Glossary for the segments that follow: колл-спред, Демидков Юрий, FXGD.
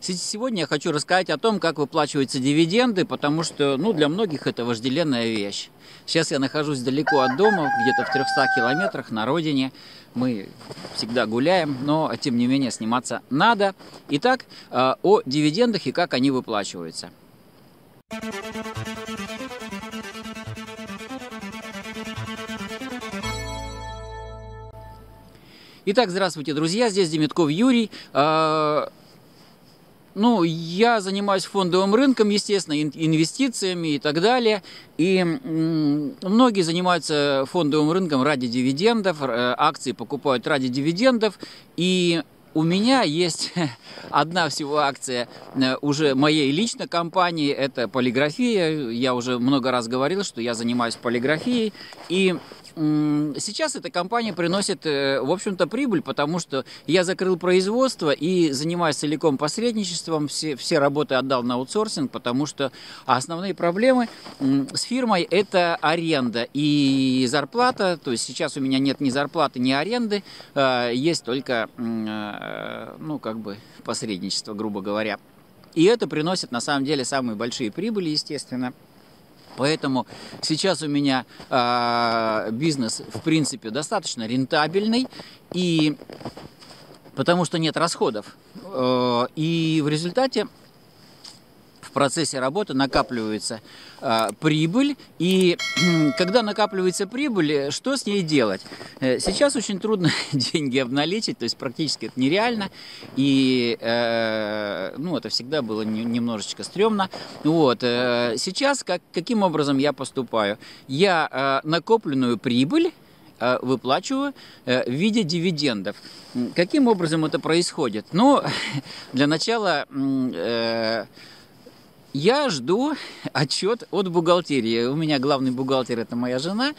Сегодня я хочу рассказать о том, как выплачиваются дивиденды, потому что, для многих это вожделенная вещь. Сейчас я нахожусь далеко от дома, где-то в 300 километрах на родине. Мы всегда гуляем, но, тем не менее, сниматься надо. Итак, о дивидендах и как они выплачиваются. Итак, здравствуйте, друзья, здесь Демидков Юрий. Я занимаюсь фондовым рынком, естественно, инвестициями и так далее. И многие занимаются фондовым рынком ради дивидендов, акции покупают ради дивидендов. И у меня есть одна всего акция уже моей личной компании, это полиграфия. Я уже много раз говорил, что я занимаюсь полиграфией. И сейчас эта компания приносит, в общем-то, прибыль, потому что я закрыл производство и занимаюсь целиком посредничеством. Все работы отдал на аутсорсинг, потому что основные проблемы с фирмой – это аренда и зарплата. То есть сейчас у меня нет ни зарплаты, ни аренды, есть только посредничество, грубо говоря. И это приносит на самом деле самые большие прибыли, естественно. Поэтому сейчас у меня бизнес, в принципе, достаточно рентабельный, и потому что нет расходов. И в результате в процессе работы накапливается прибыль. И когда накапливается прибыль, что с ней делать? Сейчас очень трудно деньги обналичить, то есть практически это нереально. И это всегда было немножечко стрёмно. Сейчас каким образом я поступаю? Я накопленную прибыль выплачиваю в виде дивидендов. Каким образом это происходит? Для начала я жду отчет от бухгалтерии. У меня главный бухгалтер – это моя жена,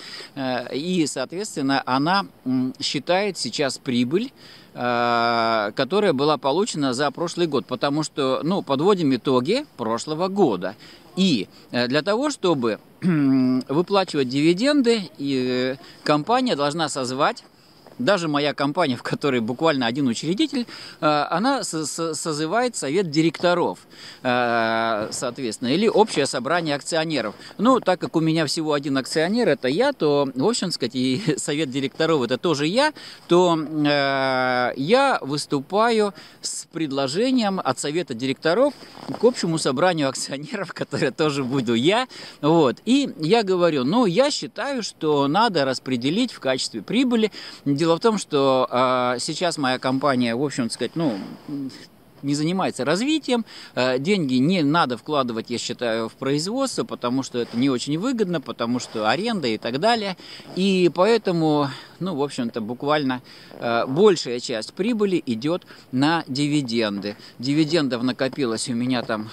и, соответственно, она считает сейчас прибыль, которая была получена за прошлый год, потому что, подводим итоги прошлого года. И для того, чтобы выплачивать дивиденды, компания должна созвать. Даже моя компания, в которой буквально один учредитель, она созывает совет директоров, соответственно, или общее собрание акционеров. Так как у меня всего один акционер, это я, то, в общем, и совет директоров это тоже я, то я выступаю с предложением от совета директоров к общему собранию акционеров, которое тоже буду я. И я говорю, я считаю, что надо распределить в качестве прибыли. Дело в том, что сейчас моя компания, в общем, не занимается развитием, деньги не надо вкладывать, я считаю, в производство, потому что это не очень выгодно, потому что аренда и так далее. И поэтому, буквально большая часть прибыли идет на дивиденды. Дивидендов накопилось у меня там,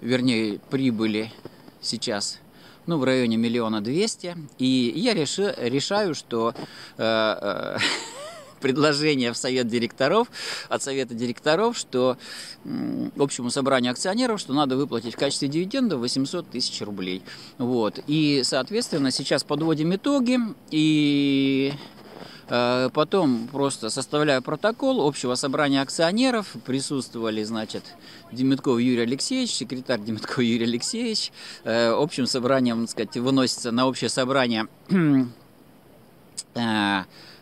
вернее, прибыли сейчас в районе 1 200 000, и я решаю, что предложение в совет директоров, от совета директоров, что общему собранию акционеров, что надо выплатить в качестве дивиденда 800 000 рублей. И, соответственно, сейчас подводим итоги, и потом просто составляю протокол общего собрания акционеров. Присутствовали, Демидков Юрий Алексеевич, секретарь Демидков Юрий Алексеевич. Общим собранием, выносится на общее собрание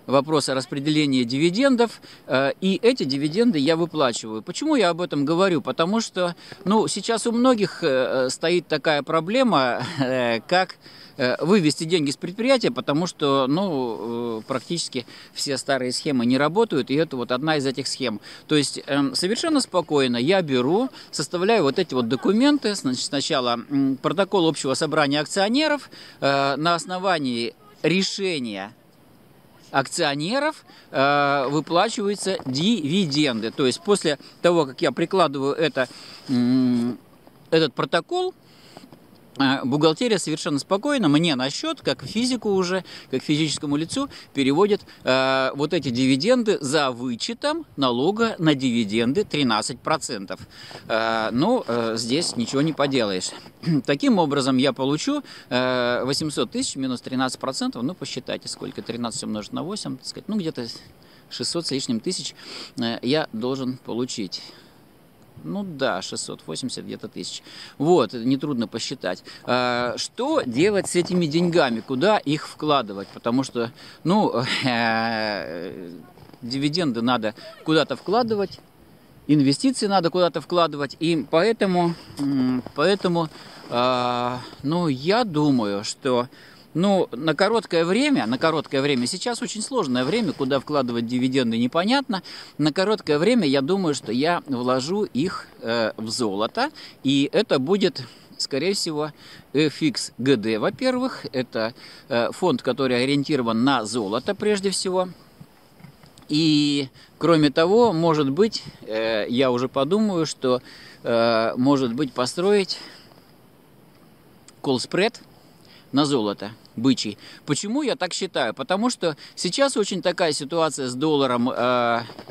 вопрос о распределении дивидендов, и эти дивиденды я выплачиваю. Почему я об этом говорю? Потому что, сейчас у многих стоит такая проблема, как вывести деньги с предприятия, потому что, практически все старые схемы не работают, и это одна из этих схем. То есть совершенно спокойно я беру, составляю эти документы, сначала протокол общего собрания акционеров, на основании решения акционеров выплачиваются дивиденды. То есть после того, как я прикладываю этот протокол, бухгалтерия совершенно спокойно мне на счет, как физику уже, как физическому лицу, переводит эти дивиденды за вычетом налога на дивиденды 13%. Здесь ничего не поделаешь. Таким образом я получу 800 тысяч минус 13%. Посчитайте, сколько 13 умножить на 8, где-то 600 с лишним тысяч я должен получить. Ну да, 680 где-то тысяч. Вот, нетрудно посчитать. Что делать с этими деньгами? Куда их вкладывать? Потому что, ну, дивиденды надо куда-то вкладывать, инвестиции надо куда-то вкладывать. И поэтому ну, я думаю, что... Ну, на короткое время, сейчас очень сложное время, куда вкладывать дивиденды непонятно. На короткое время, я думаю, что я вложу их в золото, и это будет, скорее всего, FXGD, во-первых. Это фонд, который ориентирован на золото прежде всего. И, кроме того, может быть, я уже подумаю, что, может быть, построить колл-спред на золото бычий. Почему я так считаю? Потому что сейчас очень такая ситуация с долларом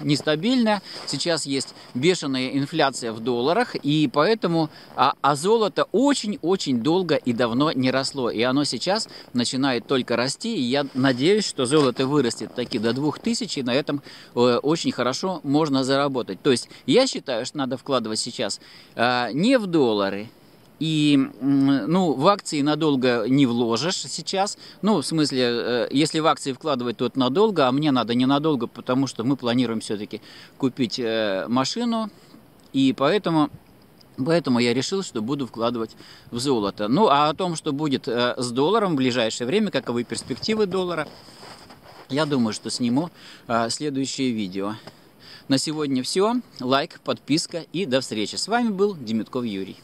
нестабильная. Сейчас есть бешеная инфляция в долларах, и поэтому золото очень-очень долго и давно не росло. И оно сейчас начинает только расти, и я надеюсь, что золото вырастет таки до 2000, и на этом очень хорошо можно заработать. То есть я считаю, что надо вкладывать сейчас не в доллары, и, ну, в акции надолго не вложишь сейчас. Ну, в смысле, если в акции вкладывать, то это надолго, а мне надо ненадолго, потому что мы планируем все-таки купить машину. И поэтому я решил, что буду вкладывать в золото. Ну, а о том, что будет с долларом в ближайшее время, каковы перспективы доллара, я думаю, что сниму следующее видео. На сегодня все. Лайк, подписка и до встречи. С вами был Демидков Юрий.